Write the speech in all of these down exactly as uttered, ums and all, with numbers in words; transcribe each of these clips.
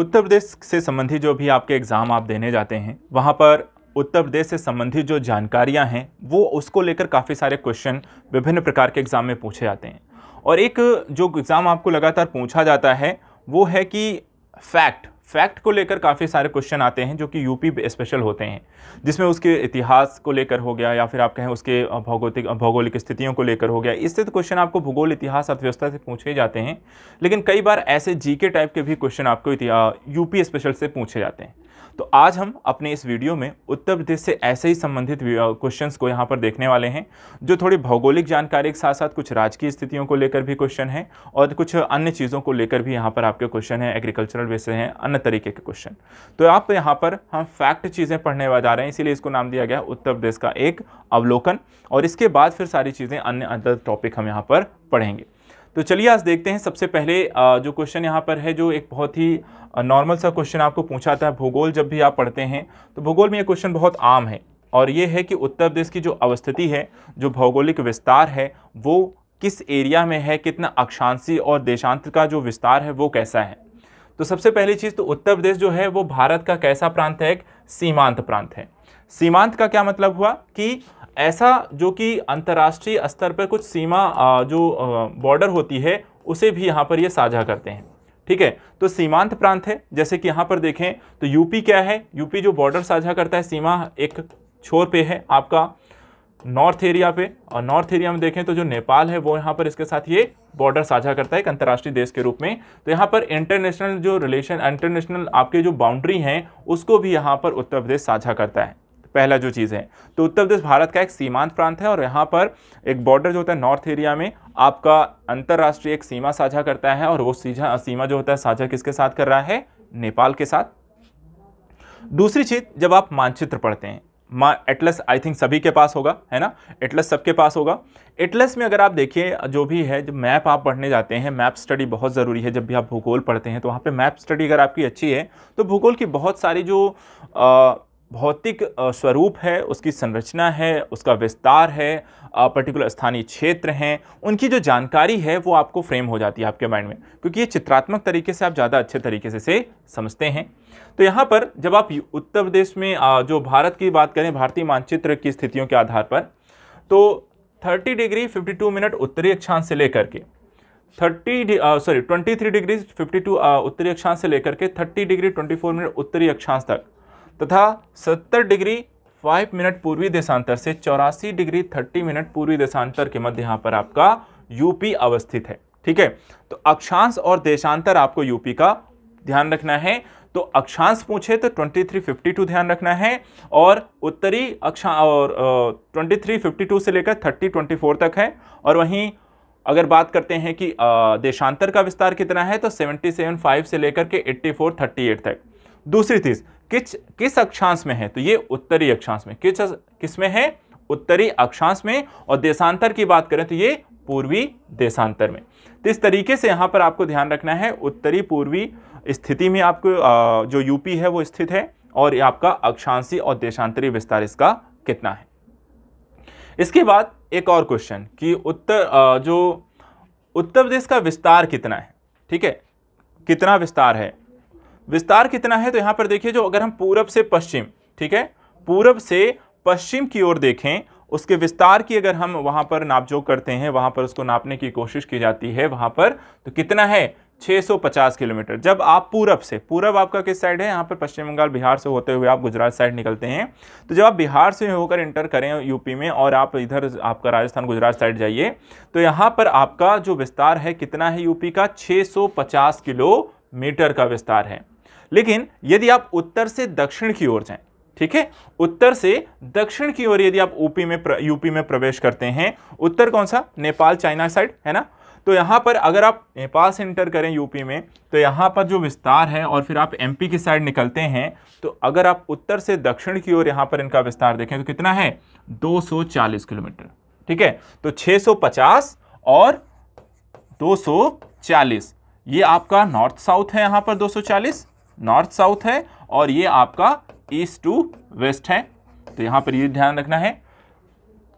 उत्तर प्रदेश से संबंधित जो भी आपके एग्ज़ाम आप देने जाते हैं वहाँ पर उत्तर प्रदेश से संबंधित जो जानकारियाँ हैं वो उसको लेकर काफ़ी सारे क्वेश्चन विभिन्न प्रकार के एग्ज़ाम में पूछे जाते हैं। और एक जो एग्ज़ाम आपको लगातार पूछा जाता है वो है कि फैक्ट फैक्ट को लेकर काफ़ी सारे क्वेश्चन आते हैं जो कि यूपी स्पेशल होते हैं, जिसमें उसके इतिहास को लेकर हो गया या फिर आप कहें उसके भौगोलिक भौगोलिक स्थितियों को लेकर हो गया। इससे तो क्वेश्चन आपको भूगोल, इतिहास, अर्थव्यवस्था से पूछे जाते हैं, लेकिन कई बार ऐसे जीके टाइप के भी क्वेश्चन आपको यूपी स्पेशल से पूछे जाते हैं। तो आज हम अपने इस वीडियो में उत्तर प्रदेश से ऐसे ही संबंधित क्वेश्चंस को यहाँ पर देखने वाले हैं, जो थोड़ी भौगोलिक जानकारी के साथ साथ कुछ राजकीय स्थितियों को लेकर भी क्वेश्चन है और कुछ अन्य चीज़ों को लेकर भी यहाँ पर आपके क्वेश्चन है। एग्रीकल्चरल विषय हैं, अन्य तरीके के क्वेश्चन। तो आप यहाँ पर हम फैक्ट चीज़ें पढ़ने जा रहे हैं, इसीलिए इसको नाम दिया गया उत्तर प्रदेश का एक अवलोकन। और इसके बाद फिर सारी चीज़ें अन्य अदर टॉपिक हम यहाँ पर पढ़ेंगे। तो चलिए आज देखते हैं। सबसे पहले जो क्वेश्चन यहाँ पर है, जो एक बहुत ही नॉर्मल सा क्वेश्चन आपको पूछा जाता है। भूगोल जब भी आप पढ़ते हैं तो भूगोल में ये क्वेश्चन बहुत आम है, और ये है कि उत्तर प्रदेश की जो अवस्थिति है, जो भौगोलिक विस्तार है, वो किस एरिया में है, कितना अक्षांशीय और देशांत का जो विस्तार है वो कैसा है। तो सबसे पहली चीज़ तो उत्तर प्रदेश जो है वो भारत का कैसा प्रांत है? एक सीमांत प्रांत है। सीमांत का क्या मतलब हुआ कि ऐसा जो कि अंतर्राष्ट्रीय स्तर पर कुछ सीमा जो बॉर्डर होती है उसे भी यहाँ पर ये साझा करते हैं, ठीक है। तो सीमांत प्रांत है। जैसे कि यहाँ पर देखें तो यूपी क्या है, यूपी जो बॉर्डर साझा करता है, सीमा एक छोर पे है आपका नॉर्थ एरिया पे, और नॉर्थ एरिया में देखें तो जो नेपाल है वो यहाँ पर इसके साथ ये बॉर्डर साझा करता है एक अंतर्राष्ट्रीय देश के रूप में। तो यहाँ पर इंटरनेशनल जो रिलेशन, इंटरनेशनल आपके जो बाउंड्री हैं उसको भी यहाँ पर उत्तर प्रदेश साझा करता है। पहला जो चीज़ है तो उत्तर प्रदेश भारत का एक सीमांत प्रांत है, और यहाँ पर एक बॉर्डर जो होता है नॉर्थ एरिया में आपका अंतर्राष्ट्रीय एक सीमा साझा करता है, और वो सीधा सीमा जो होता है साझा किसके साथ कर रहा है? नेपाल के साथ। दूसरी चीज़, जब आप मानचित्र पढ़ते हैं, माँ एटलस आई थिंक सभी के पास होगा, है ना? एटलस सबके पास होगा। एटलस में अगर आप देखिए जो भी है, जब मैप आप पढ़ने जाते हैं, मैप स्टडी बहुत ज़रूरी है। जब भी आप भूगोल पढ़ते हैं तो वहाँ पर मैप स्टडी अगर आपकी अच्छी है तो भूगोल की बहुत सारी जो आ, भौतिक स्वरूप है, उसकी संरचना है, उसका विस्तार है, पर्टिकुलर स्थानीय क्षेत्र हैं, उनकी जो जानकारी है वो आपको फ्रेम हो जाती है आपके माइंड में, क्योंकि ये चित्रात्मक तरीके से आप ज़्यादा अच्छे तरीके से से समझते हैं। तो यहाँ पर जब आप उत्तर प्रदेश में जो भारत की बात करें, भारतीय मानचित्र की स्थितियों के आधार पर, तो thirty degree fifty two minute उत्तरी अक्षांश से लेकर के thirty sorry twenty three degree fifty two उत्तरी अक्षांश से लेकर के thirty degree twenty four minute उत्तरी अक्षांश तक, तथा सत्तर डिग्री पाँच मिनट पूर्वी देशांतर से चौरासी डिग्री तीस मिनट पूर्वी देशांतर के मध्य यहाँ पर आपका यूपी अवस्थित है, ठीक है। तो अक्षांश और देशांतर आपको यूपी का ध्यान रखना है। तो अक्षांश पूछे तो तेईस सौ बावन ध्यान रखना है, और उत्तरी अक्षांश और तेईस सौ बावन से लेकर तीस चौबीस तक है। और वहीं अगर बात करते हैं कि देशांतर का विस्तार कितना है तो सतहत्तर पॉइंट पाँच से लेकर के चौरासी अड़तीस तक। दूसरी चीज़, किस किस अक्षांश में है तो ये उत्तरी अक्षांश में, किस किस में है? उत्तरी अक्षांश में। और देशांतर की बात करें तो ये पूर्वी देशांतर में। तो इस तरीके से यहाँ पर आपको ध्यान रखना है, उत्तरी पूर्वी स्थिति में आपको जो यूपी है वो स्थित है, और ये आपका अक्षांशीय और देशांतरी विस्तार इसका कितना है। इसके बाद एक और क्वेश्चन कि उत्तर जो उत्तर प्रदेश का विस्तार कितना है, ठीक है, कितना विस्तार है, विस्तार कितना है। तो यहाँ पर देखिए जो अगर हम पूरब से पश्चिम, ठीक है, पूरब से पश्चिम की ओर देखें, उसके विस्तार की अगर हम वहाँ पर नापजोख करते हैं, वहाँ पर उसको नापने की कोशिश की जाती है वहाँ पर, तो कितना है? छह सौ पचास किलोमीटर। जब आप पूरब से, पूरब आपका किस साइड है? यहाँ पर पश्चिम बंगाल, बिहार से होते हुए आप गुजरात साइड निकलते हैं, तो जब आप बिहार से होकर इंटर करें यूपी में और आप इधर आपका राजस्थान गुजरात साइड जाइए, तो यहाँ पर आपका जो विस्तार है कितना है यूपी का? छह सौ पचास किलोमीटर का विस्तार है। लेकिन यदि आप उत्तर से दक्षिण की ओर जाएं, ठीक है, उत्तर से दक्षिण की ओर यदि आप यूपी में प्र, यूपी में प्रवेश करते हैं, उत्तर कौन सा? नेपाल, चाइना साइड, है ना? तो यहाँ पर अगर आप नेपाल से इंटर करें यूपी में, तो यहाँ पर जो विस्तार है, और फिर आप एमपी की साइड निकलते हैं, तो अगर आप उत्तर से दक्षिण की ओर यहाँ पर इनका विस्तार देखें तो कितना है? दो सौ चालीस किलोमीटर, ठीक है। तो छः सौ पचास और दो सौ चालीस, ये आपका नॉर्थ साउथ है। यहाँ पर दो सौ चालीस नॉर्थ साउथ है, और ये आपका ईस्ट टू वेस्ट है। तो यहाँ पर ये ध्यान रखना है।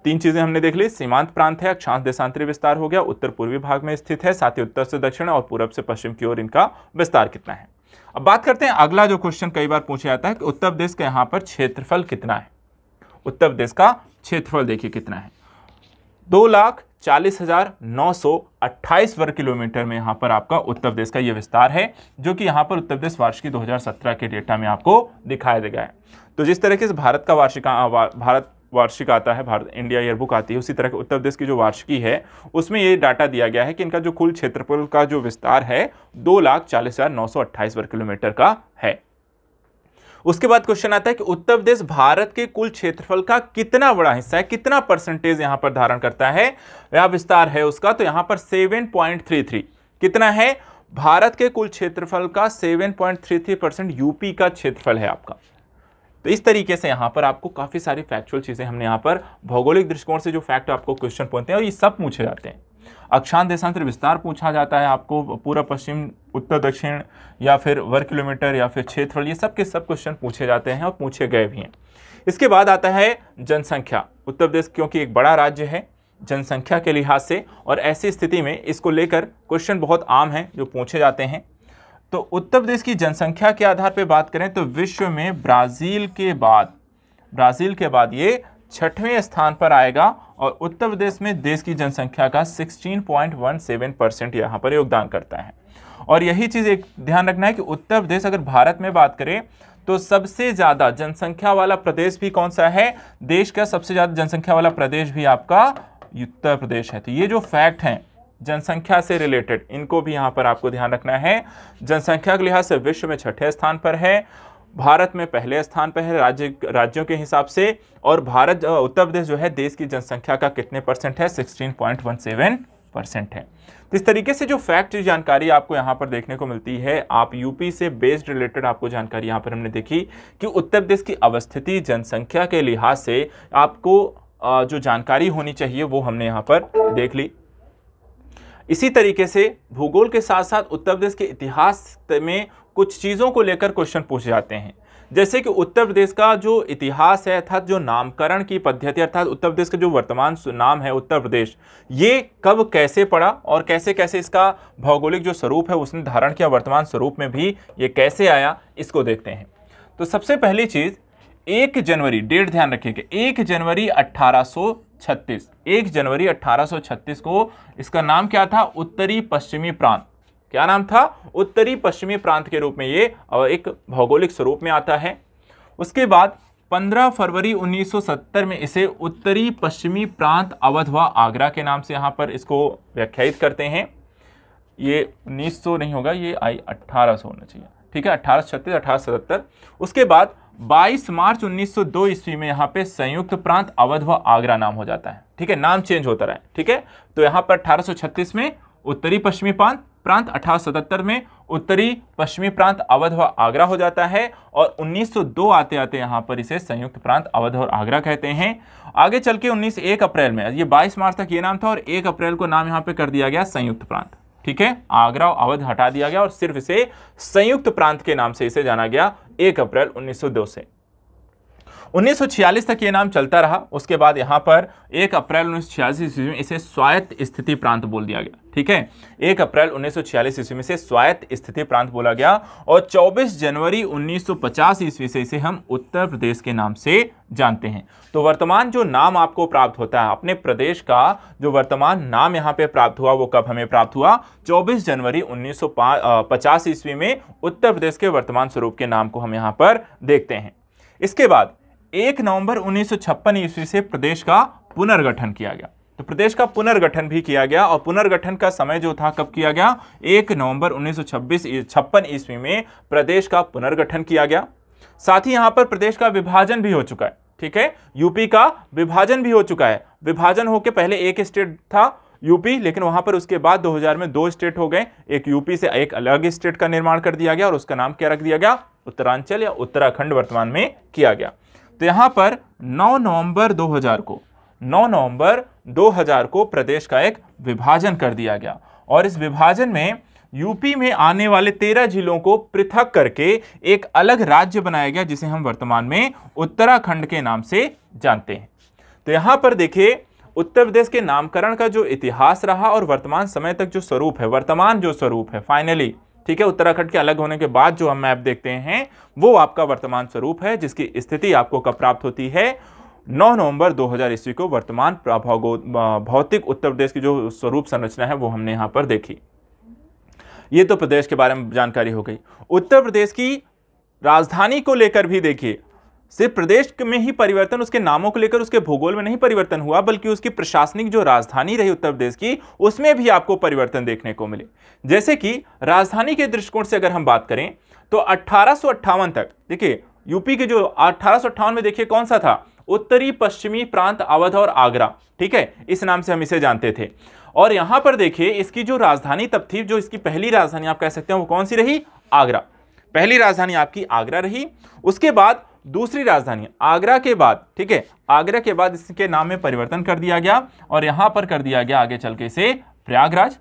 तीन चीज़ें हमने देख ली, सीमांत प्रांत है, अक्षांश देशांतरी विस्तार हो गया, उत्तर पूर्वी भाग में स्थित है, साथ ही उत्तर से दक्षिण और पूरब से पश्चिम की ओर इनका विस्तार कितना है। अब बात करते हैं अगला जो क्वेश्चन कई बार पूछा जाता है कि उत्तर प्रदेश का यहाँ पर क्षेत्रफल कितना है। उत्तर प्रदेश का क्षेत्रफल देखिए कितना है, दो लाख चालीस हजार नौ सौ अट्ठाईस वर्ग किलोमीटर में यहाँ पर आपका उत्तर प्रदेश का ये विस्तार है, जो कि यहाँ पर उत्तर प्रदेश वार्षिकी दो हज़ार सत्रह के डेटा में आपको दिखाया गया है। तो जिस तरीके से भारत का वार्षिक भारत वार्षिक आता है, भारत इंडिया ईयरबुक आती है, उसी तरह के उत्तर प्रदेश की जो वार्षिकी है उसमें ये डाटा दिया गया है कि इनका जो कुल क्षेत्रफल का जो विस्तार है दो लाख चालीस हजार नौ सौ अट्ठाईस वर्ग किलोमीटर का है। उसके बाद क्वेश्चन आता है कि उत्तर प्रदेश भारत के कुल क्षेत्रफल का कितना बड़ा हिस्सा है, कितना परसेंटेज यहाँ पर धारण करता है या विस्तार है उसका। तो यहाँ पर सात पॉइंट तीन तीन कितना है, भारत के कुल क्षेत्रफल का सात पॉइंट तीन तीन परसेंट यूपी का क्षेत्रफल है आपका। तो इस तरीके से यहाँ पर आपको काफ़ी सारी फैक्चुअल चीज़ें हमने यहाँ पर भौगोलिक दृष्टिकोण से जो फैक्ट आपको क्वेश्चन पूछते हैं और ये सब पूछे जाते हैं। अक्षांश देशांतर विस्तार पूछा जाता है आपको, पूरा पश्चिम उत्तर दक्षिण या फिर वर्ग किलोमीटर या फिर क्षेत्रफल, ये सब के सब क्वेश्चन पूछे जाते हैं और पूछे गए भी हैं। इसके बाद आता है जनसंख्या। उत्तर प्रदेश क्योंकि एक बड़ा राज्य है जनसंख्या के लिहाज से, और ऐसी स्थिति में इसको लेकर क्वेश्चन बहुत आम हैं जो पूछे जाते हैं। तो उत्तर प्रदेश की जनसंख्या के आधार पर बात करें तो विश्व में ब्राज़ील के बाद ब्राज़ील के बाद ये छठवें स्थान पर आएगा और उत्तर प्रदेश में देश की जनसंख्या का सोलह पॉइंट एक सात परसेंट यहाँ पर योगदान करता है। और यही चीज़ एक ध्यान रखना है कि उत्तर प्रदेश अगर भारत में बात करें तो सबसे ज़्यादा जनसंख्या वाला प्रदेश भी कौन सा है, देश का सबसे ज़्यादा जनसंख्या वाला प्रदेश भी आपका उत्तर प्रदेश है। तो ये जो फैक्ट हैं जनसंख्या से रिलेटेड, इनको भी यहाँ पर आपको ध्यान रखना है। जनसंख्या के लिहाज से विश्व में छठे स्थान पर है, भारत में पहले स्थान पर है राज्य राज्यों के हिसाब से, और भारत उत्तर प्रदेश जो है देश की जनसंख्या का कितने परसेंट है, सोलह पॉइंट एक सात परसेंट है। तो इस तरीके से जो फैक्ट जानकारी आपको यहाँ पर देखने को मिलती है, आप यूपी से बेस्ड रिलेटेड आपको जानकारी यहाँ पर हमने देखी कि उत्तर प्रदेश की अवस्थिति जनसंख्या के लिहाज से आपको जो जानकारी होनी चाहिए वो हमने यहाँ पर देख ली। इसी तरीके से भूगोल के साथ साथ उत्तर प्रदेश के इतिहास में कुछ चीज़ों को लेकर क्वेश्चन पूछे जाते हैं, जैसे कि उत्तर प्रदेश का जो इतिहास है अर्थात जो नामकरण की पद्धति अर्थात उत्तर प्रदेश का जो वर्तमान नाम है उत्तर प्रदेश, ये कब कैसे पड़ा और कैसे कैसे इसका भौगोलिक जो स्वरूप है उसने धारण किया, वर्तमान स्वरूप में भी ये कैसे आया, इसको देखते हैं। तो सबसे पहली चीज़ एक जनवरी डेट ध्यान रखिएगा, एक जनवरी अट्ठारह सौ छत्तीस एक जनवरी अट्ठारह सौ छत्तीस को इसका नाम क्या था, उत्तरी पश्चिमी प्रांत। क्या नाम था, उत्तरी पश्चिमी प्रांत के रूप में ये एक भौगोलिक स्वरूप में आता है। उसके बाद पंद्रह फरवरी उन्नीस सौ सत्तर में इसे उत्तरी पश्चिमी प्रांत अवध व आगरा के नाम से यहाँ पर इसको व्याख्यायित करते हैं। ये उन्नीस सौ नहीं होगा, ये आई अट्ठारह सौ होना चाहिए, ठीक है, अट्ठारह सौ छत्तीस अट्ठारह सौ सत्तर। उसके बाद बाईस मार्च उन्नीस सौ दो ईस्वी में यहाँ पे संयुक्त प्रांत अवध व आगरा नाम हो जाता है, ठीक है, नाम चेंज होता रहा है, ठीक है। तो यहाँ पर अट्ठारह सौ छत्तीस में उत्तरी पश्चिमी प्रांत प्रांत अठारह सौ सतहत्तर में उत्तरी पश्चिमी प्रांत अवध व आगरा हो जाता है, और उन्नीस सौ दो आते आते यहाँ पर इसे संयुक्त प्रांत अवध और आगरा कहते हैं। आगे चल के उन्नीस एक अप्रैल में, ये बाईस मार्च तक ये नाम था और एक अप्रैल को नाम यहाँ पे कर दिया गया संयुक्त प्रांत, ठीक है, आगरा और अवध हटा दिया गया और सिर्फ इसे संयुक्त प्रांत के नाम से इसे जाना गया एक अप्रैल उन्नीस सौ दो से। उन्नीस सौ छियालीस तक ये नाम चलता रहा। उसके बाद यहाँ पर एक अप्रैल उन्नीस सौ छियालीस ईस्वी में इसे स्वायत्त स्थिति प्रांत बोल दिया गया, ठीक है, एक अप्रैल उन्नीस सौ छियालीस ईस्वी में से स्वायत्त स्थिति प्रांत बोला गया, और चौबीस जनवरी उन्नीस सौ पचास ईस्वी से इसे हम उत्तर प्रदेश के नाम से जानते हैं। तो वर्तमान जो नाम आपको प्राप्त होता है अपने प्रदेश का, जो वर्तमान नाम यहाँ पे प्राप्त हुआ वो कब हमें प्राप्त हुआ, चौबीस जनवरी उन्नीस सौ पचास ईस्वी में उत्तर प्रदेश के वर्तमान स्वरूप के नाम को हम यहाँ पर देखते हैं। इसके बाद एक नवंबर उन्नीस सौ छप्पन ईस्वी से प्रदेश का पुनर्गठन किया गया, तो प्रदेश का पुनर्गठन भी किया गया, और पुनर्गठन का समय जो था कब किया गया, एक नवंबर उन्नीस सौ छब्बीस छप्पन ईस्वी में प्रदेश का पुनर्गठन किया गया। साथ ही यहाँ पर प्रदेश का विभाजन भी हो चुका है, ठीक है, यूपी का विभाजन भी हो चुका है। विभाजन होकर पहले एक स्टेट था यूपी, लेकिन वहाँ पर उसके बाद दो हज़ार में दो स्टेट हो गए, एक यूपी से एक अलग स्टेट का निर्माण कर दिया गया और उसका नाम क्या रख दिया गया, उत्तरांचल या उत्तराखंड वर्तमान में किया गया। तो यहाँ पर नौ नवंबर दो हज़ार को नौ नवंबर दो हज़ार को प्रदेश का एक विभाजन कर दिया गया, और इस विभाजन में यूपी में आने वाले तेरह जिलों को पृथक करके एक अलग राज्य बनाया गया, जिसे हम वर्तमान में उत्तराखंड के नाम से जानते हैं। तो यहाँ पर देखिए उत्तर प्रदेश के नामकरण का जो इतिहास रहा और वर्तमान समय तक जो स्वरूप है, वर्तमान जो स्वरूप है फाइनली ठीक है, उत्तराखंड के अलग होने के बाद जो हम मैप देखते हैं वो आपका वर्तमान स्वरूप है, जिसकी स्थिति आपको कब प्राप्त होती है, नौ नवंबर दो हज़ार ईस्वी को वर्तमान भौतिक उत्तर प्रदेश की जो स्वरूप संरचना है वो हमने यहाँ पर देखी। ये तो प्रदेश के बारे में जानकारी हो गई। उत्तर प्रदेश की राजधानी को लेकर भी देखिए, सिर्फ प्रदेश में ही परिवर्तन उसके नामों को लेकर, उसके भूगोल में नहीं परिवर्तन हुआ, बल्कि उसकी प्रशासनिक जो राजधानी रही उत्तर प्रदेश की, उसमें भी आपको परिवर्तन देखने को मिले। जैसे कि राजधानी के दृष्टिकोण से अगर हम बात करें तो अट्ठारह सौ अट्ठावन तक देखिए, यूपी के जो अट्ठारह सौ अट्ठावन में देखिए कौन सा था, उत्तरी पश्चिमी प्रांत अवध और आगरा, ठीक है, इस नाम से हम इसे जानते थे। और यहाँ पर देखिए इसकी जो राजधानी तब थी, जो इसकी पहली राजधानी आप कह सकते हैं वो कौन सी रही, आगरा। पहली राजधानी आपकी आगरा रही। उसके बाद दूसरी राजधानी आगरा के बाद, ठीक है, आगरा के बाद इसके नाम में परिवर्तन कर दिया गया और यहाँ पर कर दिया गया आगे चल के इसे प्रयागराज।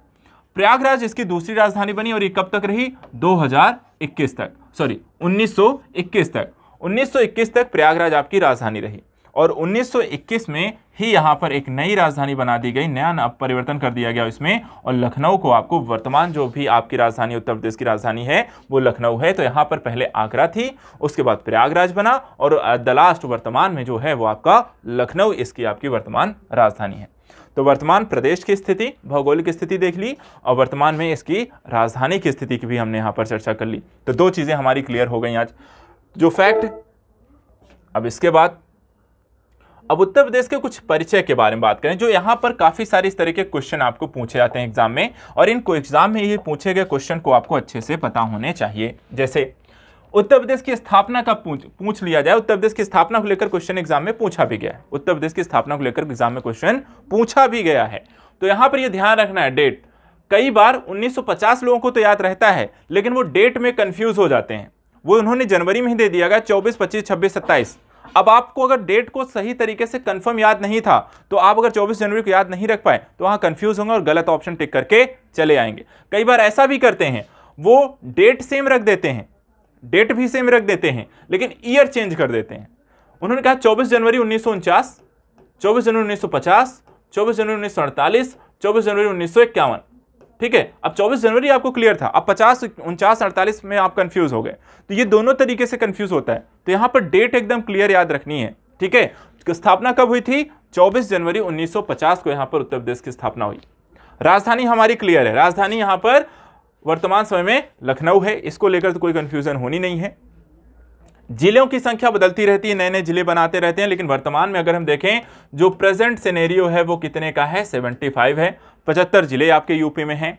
प्रयागराज इसकी दूसरी राजधानी बनी और ये कब तक रही, दो हज़ार इक्कीस तक, सॉरी उन्नीस सौ इक्कीस तक, उन्नीस सौ इक्कीस तक प्रयागराज आपकी राजधानी रही। और उन्नीस सौ इक्कीस में ही यहाँ पर एक नई राजधानी बना दी गई, नया नाम परिवर्तन कर दिया गया इसमें, और लखनऊ को आपको वर्तमान जो भी आपकी राजधानी उत्तर प्रदेश की राजधानी है वो लखनऊ है। तो यहाँ पर पहले आगरा थी, उसके बाद प्रयागराज बना और द लास्ट वर्तमान में जो है वो आपका लखनऊ इसकी आपकी वर्तमान राजधानी है। तो वर्तमान प्रदेश की स्थिति, भौगोलिक स्थिति देख ली और वर्तमान में इसकी राजधानी की स्थिति की भी हमने यहाँ पर चर्चा कर ली। तो दो चीज़ें हमारी क्लियर हो गई आज जो फैक्ट। अब इसके बाद अब उत्तर प्रदेश के कुछ परिचय के बारे में बात करें, जो यहाँ पर काफ़ी सारे इस तरह के क्वेश्चन आपको पूछे जाते हैं एग्जाम में, और इन एग्जाम में ये पूछे गए क्वेश्चन को आपको अच्छे से पता होने चाहिए। जैसे उत्तर प्रदेश की स्थापना का पूछ पूछ लिया जाए, उत्तर प्रदेश की स्थापना को लेकर क्वेश्चन एग्जाम में पूछा भी गया है, उत्तर प्रदेश की स्थापना को लेकर एग्जाम में क्वेश्चन पूछा भी गया है। तो यहाँ पर यह ध्यान रखना है डेट, कई बार उन्नीस सौ पचास लोगों को तो याद रहता है लेकिन वो डेट में कन्फ्यूज़ हो जाते हैं, वो उन्होंने जनवरी में ही दे दिया गया चौबीस पच्चीस छब्बीस सत्ताईस। अब आपको अगर डेट को सही तरीके से कंफर्म याद नहीं था तो आप अगर चौबीस जनवरी को याद नहीं रख पाए तो वहाँ कंफ्यूज होंगे और गलत ऑप्शन टिक करके चले आएंगे। कई बार ऐसा भी करते हैं, वो डेट सेम रख देते हैं, डेट भी सेम रख देते हैं लेकिन ईयर चेंज कर देते हैं। उन्होंने कहा चौबीस जनवरी उन्नीस सौ उनचास, चौबीस जनवरी उन्नीस सौ पचास, चौबीस जनवरी उन्नीस सौ अड़तालीस, चौबीस जनवरी उन्नीस सौ इक्यावन, ठीक है। अब चौबीस जनवरी आपको क्लियर था, अब पचास उनचास अड़तालीस में आप कंफ्यूज हो गए। तो ये दोनों तरीके से कंफ्यूज होता है, तो यहाँ पर डेट एकदम क्लियर याद रखनी है, ठीक है। स्थापना कब हुई थी, चौबीस जनवरी उन्नीस सौ पचास को यहाँ पर उत्तर प्रदेश की स्थापना हुई। राजधानी हमारी क्लियर है, राजधानी यहाँ पर वर्तमान समय में लखनऊ है, इसको लेकर तो कोई कंफ्यूजन होनी नहीं है। जिलों की संख्या बदलती रहती है, नए नए जिले बनाते रहते हैं, लेकिन वर्तमान में अगर हम देखें जो प्रेजेंट सिनेरियो है वो कितने का है, पचहत्तर है, पचहत्तर जिले आपके यूपी में हैं।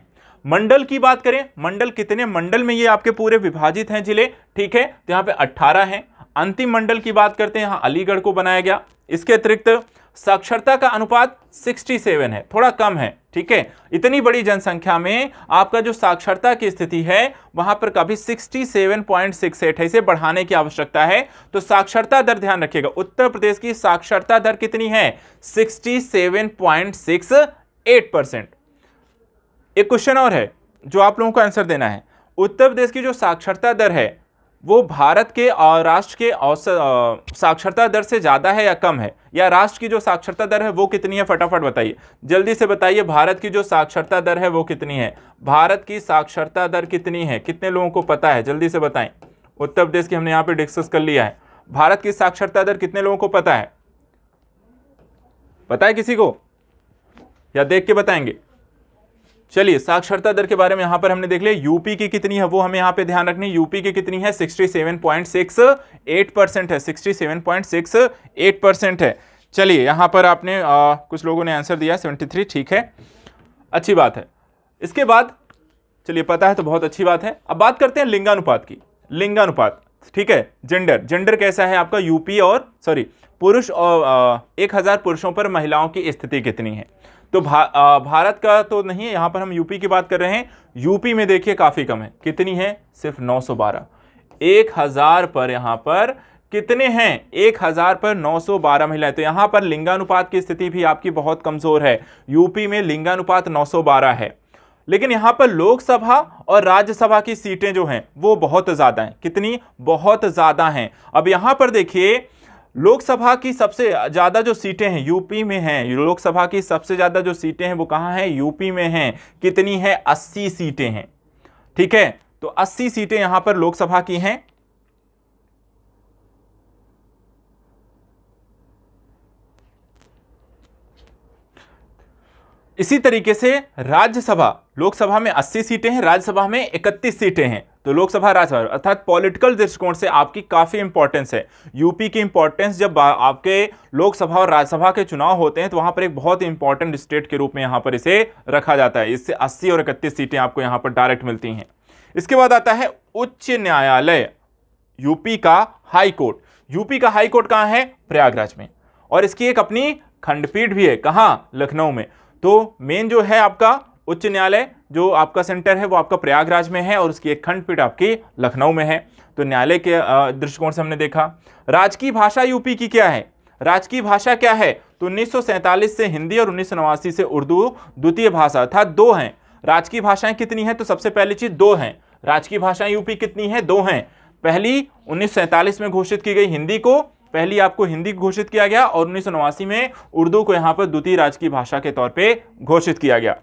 मंडल की बात करें, मंडल कितने मंडल में ये आपके पूरे विभाजित हैं जिले, ठीक है, तो यहाँ पे अट्ठारह हैं। अंतिम मंडल की बात करते हैं, यहाँ अलीगढ़ को बनाया गया। इसके अतिरिक्त साक्षरता का अनुपात सड़सठ है, थोड़ा कम है, ठीक है। इतनी बड़ी जनसंख्या में आपका जो साक्षरता की स्थिति है वहां पर कभी सड़सठ पॉइंट अड़सठ है, इसे बढ़ाने की आवश्यकता है। तो साक्षरता दर ध्यान रखिएगा, उत्तर प्रदेश की साक्षरता दर कितनी है, सड़सठ पॉइंट अड़सठ परसेंट। एक क्वेश्चन और है जो आप लोगों को आंसर देना है, उत्तर प्रदेश की जो साक्षरता दर है वो भारत के और राष्ट्र के औसत साक्षरता दर से ज़्यादा है या कम है, या राष्ट्र की जो साक्षरता दर है वो कितनी है, फटाफट बताइए, जल्दी से बताइए। भारत की जो साक्षरता दर है वो कितनी है, भारत की साक्षरता दर कितनी है, कितने लोगों को पता है, जल्दी से बताएं। उत्तर प्रदेश की हमने यहाँ पे डिस्कस कर लिया है, भारत की साक्षरता दर कितने लोगों को पता है, पता है किसी को या देख के बताएंगे? चलिए, साक्षरता दर के बारे में यहाँ पर हमने देख लिया। यूपी की कितनी है वो हमें यहाँ पे ध्यान रखनी है, यूपी की कितनी है, सड़सठ पॉइंट अड़सठ परसेंट है, सड़सठ पॉइंट अड़सठ परसेंट है। चलिए, यहाँ पर आपने आ, कुछ लोगों ने आंसर दिया तिहत्तर, ठीक है, अच्छी बात है। इसके बाद चलिए, पता है तो बहुत अच्छी बात है। अब बात करते हैं लिंगानुपात की, लिंगानुपात, ठीक है, जेंडर, जेंडर कैसा है आपका यूपी और सॉरी पुरुष और एक हज़ार पुरुषों पर महिलाओं की स्थिति कितनी है। तो भा, आ, भारत का तो नहीं है, यहाँ पर हम यूपी की बात कर रहे हैं। यूपी में देखिए काफ़ी कम है, कितनी है, सिर्फ नौ सौ बारह, एक हज़ार पर यहाँ पर कितने हैं, एक हज़ार पर नौ सौ बारह महिलाएं। तो यहाँ पर लिंगानुपात की स्थिति भी आपकी बहुत कमज़ोर है, यूपी में लिंगानुपात नौ सौ बारह है। लेकिन यहाँ पर लोकसभा और राज्यसभा की सीटें जो हैं वो बहुत ज़्यादा हैं, कितनी, बहुत ज़्यादा हैं। अब यहाँ पर देखिए लोकसभा की सबसे ज़्यादा जो सीटें हैं यूपी में हैं, लोकसभा की सबसे ज़्यादा जो सीटें हैं वो कहाँ हैं, यूपी में हैं, कितनी है, अस्सी सीटें हैं, ठीक है। तो अस्सी सीटें यहां पर लोकसभा की हैं। इसी तरीके से राज्यसभा, लोकसभा में अस्सी सीटें हैं, राज्यसभा में इकतीस सीटें हैं। तो लोकसभा राज्यसभा अर्थात पॉलिटिकल दृष्टिकोण से आपकी काफ़ी इंपॉर्टेंस है। यूपी की इंपॉर्टेंस जब आपके लोकसभा और राज्यसभा के चुनाव होते हैं तो वहाँ पर एक बहुत इंपॉर्टेंट स्टेट के रूप में यहाँ पर इसे रखा जाता है। इससे अस्सी और इकतीस सीटें आपको यहाँ पर डायरेक्ट मिलती हैं। इसके बाद आता है उच्च न्यायालय, यूपी का हाई कोर्ट। यूपी का हाई कोर्ट कहाँ है? प्रयागराज में। और इसकी एक अपनी खंडपीठ भी है, कहाँ? लखनऊ में। तो मेन जो है आपका उच्च न्यायालय जो आपका सेंटर है वो आपका प्रयागराज में है और उसकी एक खंडपीठ आपकी लखनऊ में है। तो न्यायालय के दृष्टिकोण से हमने देखा। राजकीय भाषा यूपी की क्या है? राजकीय भाषा क्या है? तो उन्नीस सौ सैंतालीस से हिंदी और उन्नीस सौ नवासी से उर्दू द्वितीय भाषा, अर्थात दो हैं। राजकीय भाषाएं कितनी हैं? तो सबसे पहली चीज दो हैं। राजकीय भाषाएं यूपी कितनी हैं? दो हैं। पहली उन्नीस सौ सैंतालीस में घोषित की गई हिंदी को, पहली आपको हिंदी घोषित किया गया, और उन्नीस सौ नवासी में उर्दू को यहाँ पर द्वितीय राजकीय भाषा के तौर पे घोषित किया गया।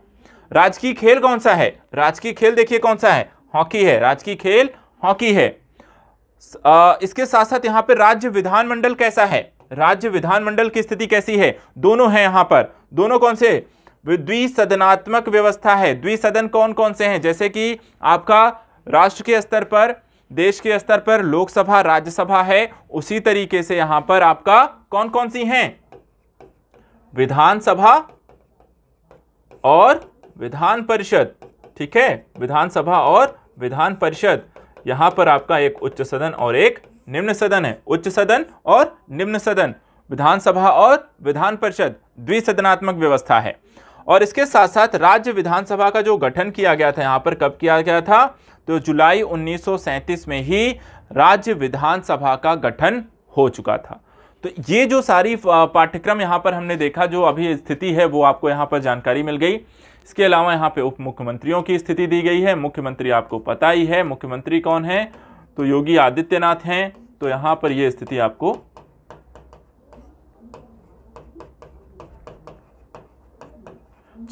राजकीय खेल कौन सा है? राजकीय खेल देखिए कौन सा है? हॉकी है। राजकीय खेल हॉकी है। आ, इसके साथ साथ यहाँ पर राज्य विधानमंडल कैसा है? राज्य विधानमंडल की स्थिति कैसी है? दोनों है यहाँ पर। दोनों कौन से? द्विसदनात्मक व्यवस्था है। द्विसदन कौन कौन से हैं? जैसे कि आपका राष्ट्र के स्तर पर, देश के स्तर पर लोकसभा, राज्यसभा है, उसी तरीके से यहां पर आपका कौन कौन सी हैं? विधानसभा और विधान परिषद। ठीक है, विधानसभा और विधान परिषद। यहां पर आपका एक उच्च सदन और एक निम्न सदन है। उच्च सदन और निम्न सदन, विधानसभा और विधान परिषद, द्विसदनात्मक व्यवस्था है। और इसके साथ साथ राज्य विधानसभा का जो गठन किया गया था यहाँ पर कब किया गया था? तो जुलाई उन्नीस सौ सैंतीस में ही राज्य विधानसभा का गठन हो चुका था। तो ये जो सारी पाठ्यक्रम यहाँ पर हमने देखा, जो अभी स्थिति है वो आपको यहाँ पर जानकारी मिल गई। इसके अलावा यहाँ पे उप मुख्यमंत्रियों की स्थिति दी गई है। मुख्यमंत्री आपको पता ही है मुख्यमंत्री कौन है, तो योगी आदित्यनाथ हैं। तो यहाँ पर ये स्थिति आपको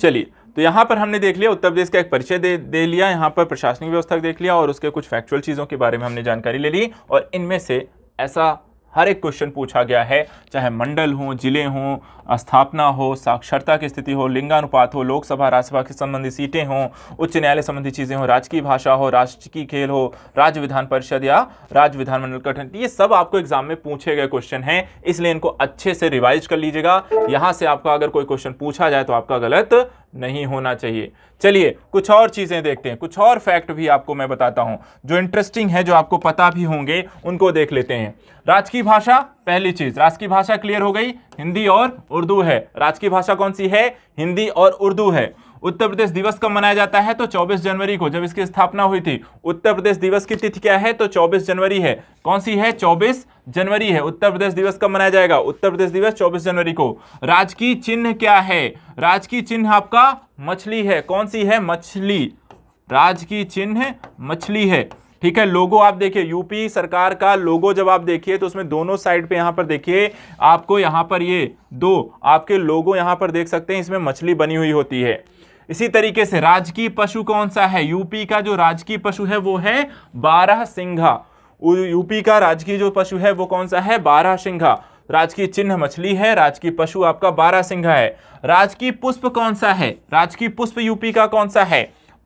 चलिए। तो यहाँ पर हमने देख लिया उत्तर प्रदेश का एक परिचय दे, दे लिया, यहाँ पर प्रशासनिक व्यवस्था देख लिया और उसके कुछ फैक्चुअल चीज़ों के बारे में हमने जानकारी ले ली। और इनमें से ऐसा हर एक क्वेश्चन पूछा गया है, चाहे मंडल हो, जिले हों, स्थापना हो, साक्षरता की स्थिति हो, लिंगानुपात हो, लोकसभा राज्यसभा के संबंधी सीटें हों, उच्च न्यायालय संबंधी चीज़ें हों, राजकीय भाषा हो, राजकीय खेल हो, राज्य विधान परिषद या राज्य विधानमंडल गठन, ये सब आपको एग्जाम में पूछे गए क्वेश्चन हैं। इसलिए इनको अच्छे से रिवाइज कर लीजिएगा। यहाँ से आपका अगर कोई क्वेश्चन पूछा जाए तो आपका गलत नहीं होना चाहिए। चलिए कुछ और चीज़ें देखते हैं, कुछ और फैक्ट भी आपको मैं बताता हूं जो इंटरेस्टिंग है, जो आपको पता भी होंगे, उनको देख लेते हैं। राजकीय भाषा, पहली चीज़ राजकीय भाषा क्लियर हो गई, हिंदी और उर्दू है। राजकीय भाषा कौन सी है? हिंदी और उर्दू है। उत्तर प्रदेश दिवस कब मनाया जाता है? तो चौबीस जनवरी को, जब इसकी स्थापना हुई थी। उत्तर प्रदेश दिवस की तिथि क्या है? तो चौबीस जनवरी है। कौन सी है? चौबीस जनवरी है। उत्तर प्रदेश दिवस कब मनाया जाएगा? उत्तर प्रदेश दिवस चौबीस जनवरी को। राजकीय चिन्ह क्या है? राजकीय चिन्ह आपका मछली है। कौन सी है? मछली। राजकीय चिन्ह मछली है। ठीक है। लोगो आप देखिए, यूपी सरकार का लोगो जब आप देखिए तो उसमें दोनों साइड पे यहाँ पर देखिए आपको यहाँ पर ये दो आपके लोगो यहाँ पर देख सकते हैं, इसमें मछली बनी हुई होती है। इसी तरीके से राजकीय पशु कौन सा है? यूपी का जो राजकीय पशु है वो है बारहसिंघा। यूपी का राजकीय जो पशु है वो कौन सा है? बारहसिंघा। राजकीय चिन्ह मछली है, राजकीय पशु आपका बारहसिंघा है। राजकीय पुष्प कौन सा है? राजकीय पुष्प यूपी का कौन सा है?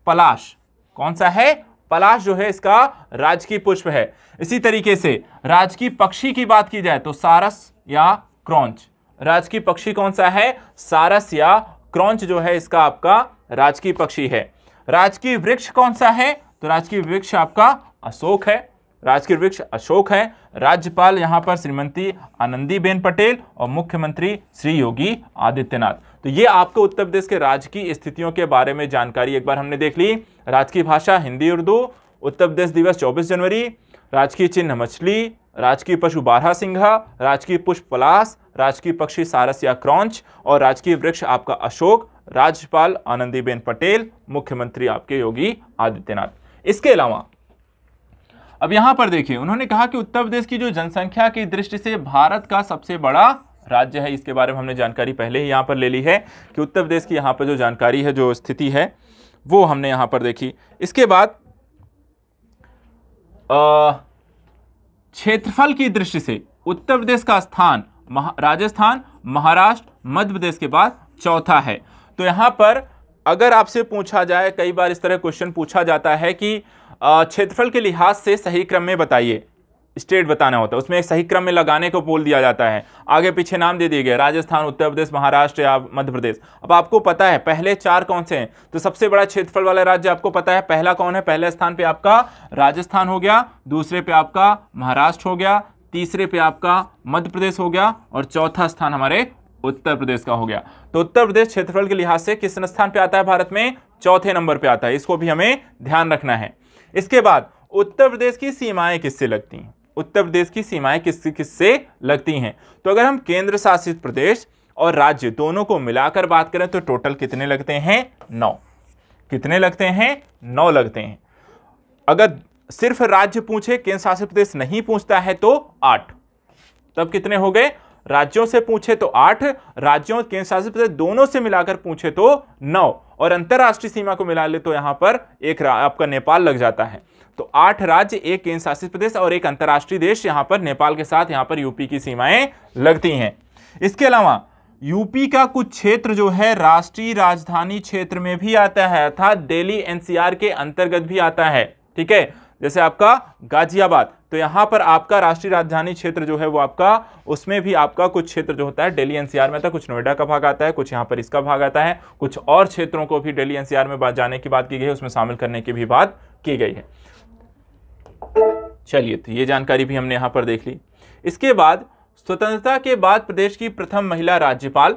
पलाश। कौन सा है? पलाश जो है इसका राजकीय पुष्प है। इसी तरीके से राजकीय पक्षी की बात की जाए तो सारस या क्रॉंच। राजकीय पक्षी कौन सा है? सारस या क्रॉंच जो है इसका आपका राजकीय पक्षी है। राजकीय वृक्ष कौन सा है? तो राजकीय वृक्ष आपका अशोक है। राजकीय वृक्ष अशोक है। राज्यपाल यहाँ पर श्रीमती आनंदीबेन पटेल और मुख्यमंत्री श्री योगी आदित्यनाथ। तो ये आपको उत्तर प्रदेश के राजकीय स्थितियों के बारे में जानकारी एक बार हमने देख ली। राजकीय भाषा हिंदी उर्दू, उत्तर प्रदेश दिवस चौबीस जनवरी, राजकीय चिन्ह मछली, राजकीय पशु बारहसिंघा, राजकीय पुष्प पलाश, राजकीय पक्षी सारस या क्रॉंच और राजकीय वृक्ष आपका अशोक, राज्यपाल आनंदीबेन पटेल, मुख्यमंत्री आपके योगी आदित्यनाथ। इसके अलावा अब यहाँ पर देखिए, उन्होंने कहा कि उत्तर प्रदेश की जो जनसंख्या की दृष्टि से भारत का सबसे बड़ा राज्य है। इसके बारे में हमने जानकारी पहले ही यहाँ पर ले ली है कि उत्तर प्रदेश की यहाँ पर जो जानकारी है, जो स्थिति है, वो हमने यहाँ पर देखी। इसके बाद क्षेत्रफल की दृष्टि से उत्तर प्रदेश का स्थान महा, राजस्थान, महाराष्ट्र, मध्य प्रदेश के बाद चौथा है। तो यहाँ पर अगर आपसे पूछा जाए, कई बार इस तरह क्वेश्चन पूछा जाता है कि क्षेत्रफल के लिहाज से सही क्रम में बताइए, स्टेट बताना होता है, उसमें एक सही क्रम में लगाने को बोल दिया जाता है, आगे पीछे नाम दे दिए गए राजस्थान, उत्तर प्रदेश, महाराष्ट्र या मध्य प्रदेश। अब आपको पता है पहले चार कौन से हैं, तो सबसे बड़ा क्षेत्रफल वाला राज्य आपको पता है पहला कौन है, पहले स्थान पे आपका राजस्थान हो गया, दूसरे पे आपका महाराष्ट्र हो गया, तीसरे पे आपका मध्य प्रदेश हो गया और चौथा स्थान हमारे उत्तर प्रदेश का हो गया। तो उत्तर प्रदेश क्षेत्रफल के लिहाज से किस स्थान पे आता है भारत में? चौथे नंबर पे आता है, इसको भी हमें ध्यान रखना है। इसके बाद उत्तर प्रदेश की सीमाएं किससे लगती हैं? उत्तर प्रदेश की सीमाएं किस किससे लगती हैं? तो अगर हम केंद्र शासित प्रदेश और राज्य दोनों को मिलाकर बात करें तो टोटल कितने लगते हैं? नौ। कितने लगते हैं? नौ लगते हैं। अगर सिर्फ राज्य पूछे, केंद्र शासित प्रदेश नहीं पूछता है तो आठ, तब कितने हो गए? राज्यों से पूछे तो आठ, राज्यों केंद्र शासित प्रदेश दोनों से मिलाकर पूछे तो नौ, और अंतर्राष्ट्रीय सीमा को मिला ले तो यहाँ पर एक आपका नेपाल लग जाता है। तो आठ राज्य, एक केंद्र शासित प्रदेश और एक अंतर्राष्ट्रीय देश, यहाँ पर नेपाल के साथ यहाँ पर यूपी की सीमाएं लगती हैं। इसके अलावा यूपी का कुछ क्षेत्र जो है राष्ट्रीय राजधानी क्षेत्र में भी आता है, अर्थात दिल्ली एनसीआर के अंतर्गत भी आता है। ठीक है, जैसे आपका गाजियाबाद, तो यहाँ पर आपका राष्ट्रीय राजधानी क्षेत्र जो है वो आपका, उसमें भी आपका कुछ क्षेत्र जो होता है दिल्ली एनसीआर में आता है, कुछ नोएडा का भाग आता है, कुछ यहाँ पर इसका भाग आता है, कुछ और क्षेत्रों को भी दिल्ली एनसीआर में बात जाने की बात की गई है, उसमें शामिल करने की भी बात की गई है। चलिए, तो ये जानकारी भी हमने यहाँ पर देख ली। इसके बाद स्वतंत्रता के बाद प्रदेश की प्रथम महिला राज्यपाल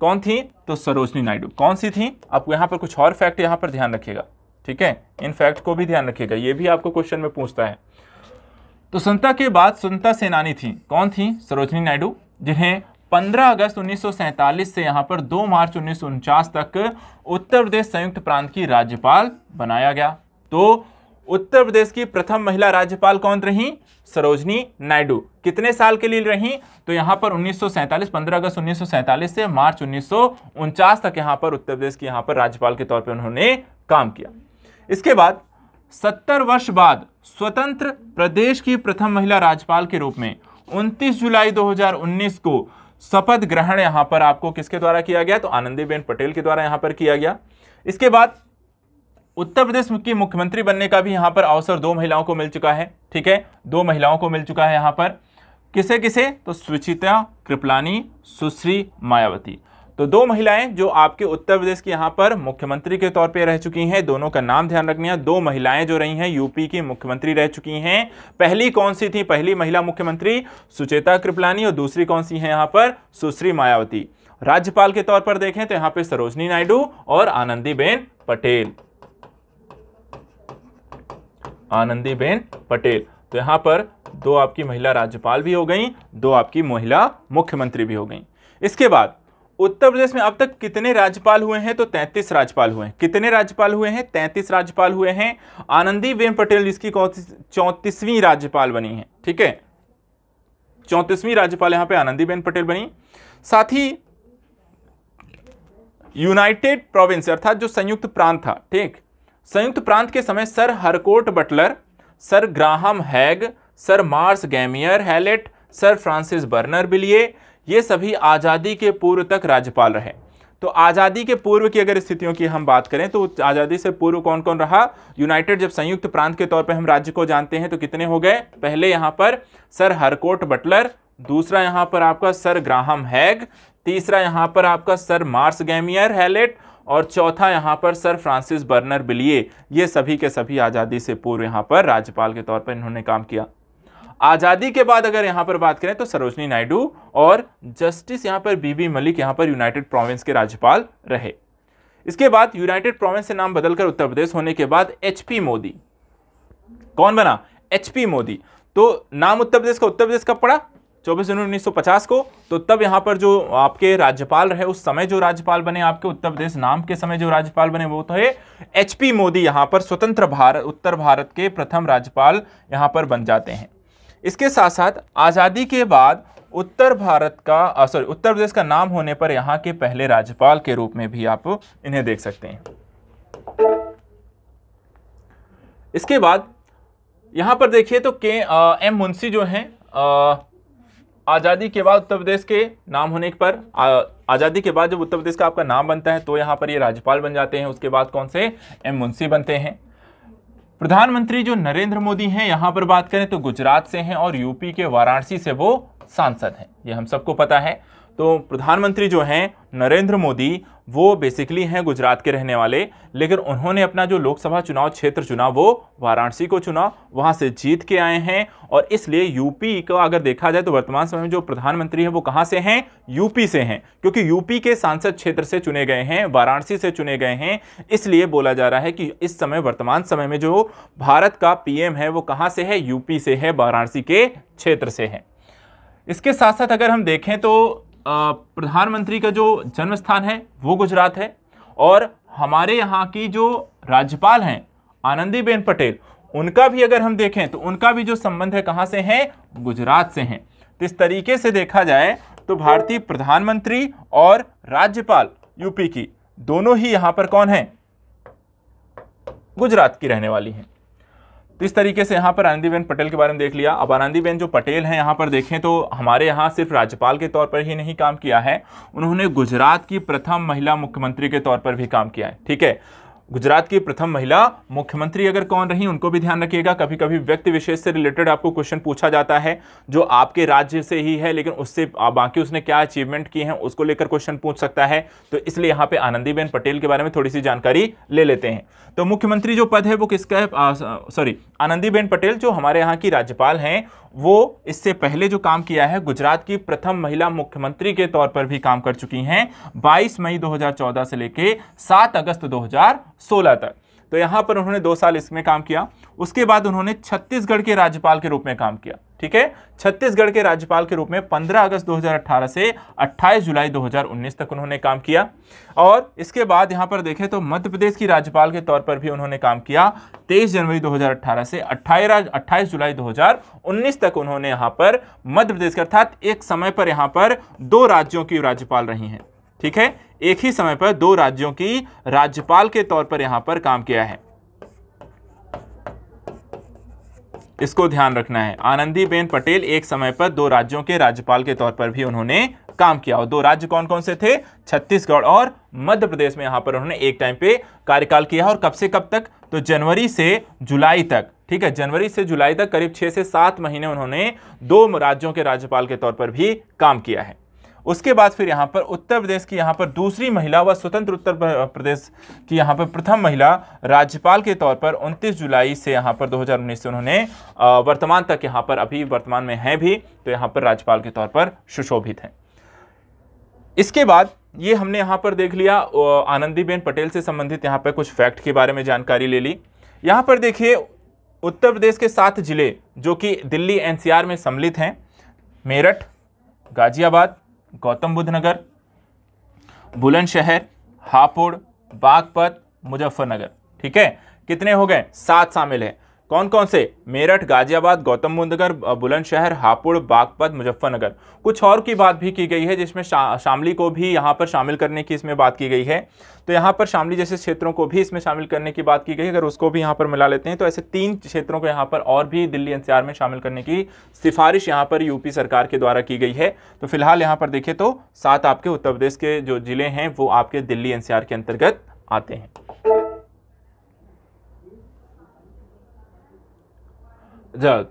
कौन थी? तो सरोजनी नायडू। कौन सी थी? आपको यहाँ पर कुछ और फैक्ट यहाँ पर ध्यान रखिएगा, ठीक है, इन फैक्ट को भी ध्यान रखिएगा, ये भी आपको क्वेश्चन में पूछता है। तो स्वतंत्रता के बाद स्वतंत्रता सेनानी थी, कौन थी? सरोजनी नायडू, जिन्हें पंद्रह अगस्त उन्नीस सौ सैंतालीस से यहाँ पर दो मार्च उन्नीस सौ उनचास तक उत्तर प्रदेश संयुक्त प्रांत की राज्यपाल बनाया गया। तो उत्तर प्रदेश की प्रथम महिला राज्यपाल कौन रही? सरोजनी नायडू। कितने साल के लिए रही? तो यहाँ पर उन्नीस सौ सैंतालीस, पंद्रह अगस्त उन्नीस सौ सैंतालीस से मार्च उन्नीस सौ उनचास तक यहाँ पर उत्तर प्रदेश की यहाँ पर राज्यपाल के तौर पे उन्होंने काम किया। इसके बाद सत्तर वर्ष बाद स्वतंत्र प्रदेश की प्रथम महिला राज्यपाल के रूप में उनतीस जुलाई दो हजार उन्नीस को शपथ ग्रहण यहाँ पर आपको किसके द्वारा किया गया? तो आनंदीबेन पटेल के द्वारा यहाँ पर किया गया। इसके बाद उत्तर प्रदेश की मुख्यमंत्री बनने का भी यहाँ पर अवसर दो महिलाओं को मिल चुका है। ठीक है, दो महिलाओं को मिल चुका है यहाँ पर, किसे किसे? तो सुचिता कृपलानी, सुश्री मायावती। तो दो महिलाएं जो आपके उत्तर प्रदेश की यहाँ पर मुख्यमंत्री के तौर पे रह चुकी हैं, दोनों का नाम ध्यान रखना है। दो महिलाएं जो रही हैं यूपी की मुख्यमंत्री रह चुकी हैं, पहली कौन सी थी? पहली महिला मुख्यमंत्री सुचेता कृपलानी और दूसरी कौन सी है यहाँ पर? सुश्री मायावती। राज्यपाल के तौर पर देखें तो यहाँ पे सरोजनी नायडू और आनंदीबेन पटेल, आनंदीबेन पटेल। तो यहाँ पर दो आपकी महिला राज्यपाल भी हो गई, दो आपकी महिला मुख्यमंत्री भी हो गई। इसके बाद उत्तर प्रदेश में अब तक कितने राज्यपाल हुए हैं? तो तैंतीस राज्यपाल हुए हैं। कितने राज्यपाल हुए हैं? तैंतीस राज्यपाल हुए हैं। आनंदीबेन पटेल जिसकी चौंतीसवीं राज्यपाल बनी है, ठीक है, चौंतीसवीं राज्यपाल यहाँ पे आनंदीबेन पटेल बनी। साथ ही यूनाइटेड प्रोविंस अर्थात जो संयुक्त प्रांत था, ठीक, संयुक्त प्रांत के समय sir Harcourt Butler, sir Graham Haig, sir Maurice Garnier Hallett, sir Francis Verner Wylie, ये सभी आज़ादी के पूर्व तक राज्यपाल रहे। तो आज़ादी के पूर्व की अगर स्थितियों की हम बात करें तो आज़ादी से पूर्व कौन कौन रहा? यूनाइटेड, जब संयुक्त प्रांत के तौर पे हम राज्य को जानते हैं तो कितने हो गए? पहले यहाँ पर सर हरकोट बटलर, दूसरा यहाँ पर आपका सर ग्राहम हैग, तीसरा यहाँ पर आपका सर मार्स गैमियर हैलेट और चौथा यहाँ पर सर फ्रांसिस बर्नर बिलिये। ये सभी के सभी आज़ादी से पूर्व यहाँ पर राज्यपाल के तौर पर इन्होंने काम किया। आज़ादी के बाद अगर यहाँ पर बात करें तो सरोजनी नायडू और जस्टिस यहाँ पर बीबी मलिक यहाँ पर यूनाइटेड प्रोविंस के राज्यपाल रहे। इसके बाद यूनाइटेड प्रोविंस से नाम बदलकर उत्तर प्रदेश होने के बाद एचपी मोदी, कौन बना? एचपी मोदी। तो नाम उत्तर प्रदेश का उत्तर प्रदेश कब पड़ा? चौबीस जनवरी उन्नीस सौ पचास को। तो तब यहाँ पर जो आपके राज्यपाल रहे, उस समय जो राज्यपाल बने आपके उत्तर प्रदेश नाम के समय जो राज्यपाल बने वो तो है एचपी मोदी। यहाँ पर स्वतंत्र भारत, उत्तर भारत के प्रथम राज्यपाल यहाँ पर बन जाते हैं। इसके साथ साथ आज़ादी के बाद उत्तर भारत का सॉरी उत्तर प्रदेश का नाम होने पर यहाँ के पहले राज्यपाल के रूप में भी आप इन्हें देख सकते हैं। इसके बाद यहाँ पर देखिए तो के एम मुंशी जो हैं आज़ादी के बाद उत्तर प्रदेश के नाम होने पर आज़ादी के बाद जब उत्तर प्रदेश का आपका नाम बनता है तो यहाँ पर ये राज्यपाल बन जाते हैं। उसके बाद कौन से एम मुंशी बनते हैं। प्रधानमंत्री जो नरेंद्र मोदी हैं यहाँ पर बात करें तो गुजरात से हैं और यूपी के वाराणसी से वो सांसद हैं, ये हम सबको पता है। तो प्रधानमंत्री जो हैं नरेंद्र मोदी वो बेसिकली हैं गुजरात के रहने वाले, लेकिन उन्होंने अपना जो लोकसभा चुनाव क्षेत्र चुना वो वाराणसी को चुना, वहाँ से जीत के आए हैं। और इसलिए यूपी को अगर देखा जाए तो वर्तमान समय में जो प्रधानमंत्री हैं वो कहाँ से हैं, यूपी से हैं, क्योंकि यूपी के सांसद क्षेत्र से चुने गए हैं, वाराणसी से चुने गए हैं। इसलिए बोला जा रहा है कि इस समय वर्तमान समय में जो भारत का पी एम है वो कहाँ से है, यूपी से है, वाराणसी के क्षेत्र से है। इसके साथ साथ अगर हम देखें तो प्रधानमंत्री का जो जन्म स्थान है वो गुजरात है और हमारे यहाँ की जो राज्यपाल हैं आनंदीबेन पटेल उनका भी अगर हम देखें तो उनका भी जो संबंध है कहाँ से है, गुजरात से हैं। तो इस तरीके से देखा जाए तो भारतीय प्रधानमंत्री और राज्यपाल यूपी की दोनों ही यहाँ पर कौन हैं, गुजरात की रहने वाली हैं। तो इस तरीके से यहाँ पर आनंदीबेन पटेल के बारे में देख लिया। अब आनंदीबेन जो पटेल हैं यहाँ पर देखें तो हमारे यहाँ सिर्फ राज्यपाल के तौर पर ही नहीं काम किया है, उन्होंने गुजरात की प्रथम महिला मुख्यमंत्री के तौर पर भी काम किया है। ठीक है, गुजरात की प्रथम महिला मुख्यमंत्री अगर कौन रही उनको भी ध्यान रखिएगा। कभी कभी व्यक्ति विशेष से रिलेटेड आपको क्वेश्चन पूछा जाता है जो आपके राज्य से ही है, लेकिन उससे बाकी उसने क्या अचीवमेंट किए हैं उसको लेकर क्वेश्चन पूछ सकता है। तो इसलिए यहाँ पे आनंदीबेन पटेल के बारे में थोड़ी सी जानकारी ले लेते हैं। तो मुख्यमंत्री जो पद है वो किसका है, सॉरी आनंदीबेन पटेल जो हमारे यहाँ की राज्यपाल हैं वो इससे पहले जो काम किया है गुजरात की प्रथम महिला मुख्यमंत्री के तौर पर भी काम कर चुकी हैं बाईस मई दो हज़ार चौदह से लेके सात अगस्त दो हज़ार सोलह तक। तो यहाँ पर उन्होंने दो साल इसमें काम किया। उसके बाद उन्होंने छत्तीसगढ़ के राज्यपाल के रूप में काम किया। ठीक है, छत्तीसगढ़ के राज्यपाल के रूप में पंद्रह अगस्त दो हज़ार अठारह से अट्ठाईस जुलाई दो हज़ार उन्नीस तक उन्होंने काम किया। और इसके बाद यहाँ पर देखें तो मध्य प्रदेश की राज्यपाल के तौर पर भी उन्होंने काम किया तेईस जनवरी दो हज़ार अठारह से अट्ठाईस जुलाई दो हज़ार उन्नीस तक उन्होंने यहाँ पर मध्य प्रदेश के अर्थात एक समय पर यहाँ पर दो राज्यों की राज्यपाल रही हैं। ठीक है, एक ही समय पर दो राज्यों की राज्यपाल के तौर पर यहाँ पर काम किया है, इसको ध्यान रखना है। आनंदीबेन पटेल एक समय पर दो राज्यों के राज्यपाल के तौर पर भी उन्होंने काम किया। और दो राज्य कौन कौन से थे, छत्तीसगढ़ और मध्य प्रदेश में यहाँ पर उन्होंने एक टाइम पे कार्यकाल किया। और कब से कब तक, तो जनवरी से जुलाई तक। ठीक है, जनवरी से जुलाई तक करीब छः से सात महीने उन्होंने दो राज्यों के राज्यपाल के तौर पर भी काम किया है। उसके बाद फिर यहाँ पर उत्तर प्रदेश की यहाँ पर दूसरी महिला व स्वतंत्र उत्तर प्रदेश की यहाँ पर प्रथम महिला राज्यपाल के तौर पर उनतीस जुलाई से यहाँ पर दो हज़ार उन्नीस से उन्होंने वर्तमान तक यहाँ पर अभी वर्तमान में हैं भी तो यहाँ पर राज्यपाल के तौर पर सुशोभित हैं। इसके बाद ये हमने यहाँ पर देख लिया आनंदीबेन पटेल से संबंधित यहाँ पर कुछ फैक्ट के बारे में जानकारी ले ली। यहाँ पर देखिए उत्तर प्रदेश के सात जिले जो कि दिल्ली एन सी आर में सम्मिलित हैं, मेरठ, गाजियाबाद, गौतम बुद्ध नगर, बुलंदशहर, हापुड़, बागपत, मुजफ्फरनगर। ठीक है, कितने हो गए, सात शामिल हैं। कौन कौन से, मेरठ, गाजियाबाद, गौतम बुद्ध नगर, बुलंदशहर, हापुड़, बागपत, मुजफ्फरनगर। कुछ और की बात भी की गई है जिसमें शा, शामली को भी यहाँ पर शामिल करने की इसमें बात की गई है। तो यहाँ पर शामली जैसे क्षेत्रों को भी इसमें शामिल करने की बात की गई है। अगर उसको भी यहाँ पर मिला लेते हैं तो ऐसे तीन क्षेत्रों को यहाँ पर और भी दिल्ली एन सी आर में शामिल करने की सिफारिश यहाँ पर यूपी सरकार के द्वारा की गई है। तो फिलहाल यहाँ पर देखें तो सात आपके उत्तर प्रदेश के जो जिले हैं वो आपके दिल्ली एन सी आर के अंतर्गत आते हैं।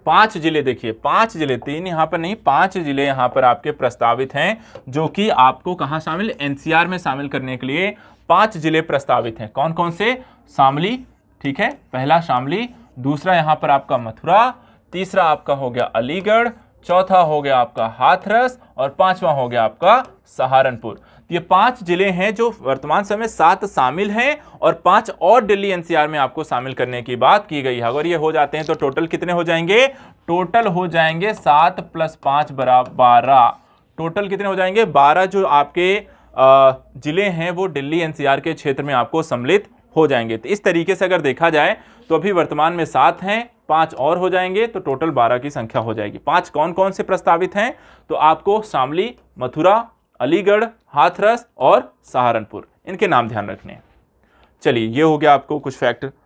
पांच जिले देखिए, पांच जिले, तीन यहाँ पर नहीं, पांच जिले यहाँ पर आपके प्रस्तावित हैं जो कि आपको कहाँ शामिल, एन सी आर में शामिल करने के लिए पांच जिले प्रस्तावित हैं। कौन कौन से, शामली, ठीक है, पहला शामली, दूसरा यहाँ पर आपका मथुरा, तीसरा आपका हो गया अलीगढ़, चौथा हो गया आपका हाथरस और पांचवां हो गया आपका सहारनपुर। ये पांच जिले हैं जो वर्तमान समय सात शामिल हैं और पांच और दिल्ली एन सी आर में आपको शामिल करने की बात की गई है। अगर ये हो जाते हैं तो टोटल कितने हो जाएंगे, टोटल हो जाएंगे सात प्लस पाँच बराबर बारह। टोटल कितने हो जाएंगे, बारह जो आपके जिले हैं वो दिल्ली एन सी आर के क्षेत्र में आपको सम्मिलित हो जाएंगे। तो इस तरीके से अगर देखा जाए तो अभी वर्तमान में सात हैं, पांच और हो जाएंगे तो टोटल बारह की संख्या हो जाएगी। पांच कौन कौन से प्रस्तावित हैं, तो आपको शामली, मथुरा, अलीगढ़, हाथरस और सहारनपुर, इनके नाम ध्यान रखने हैं। चलिए, ये हो गया आपको कुछ फैक्ट।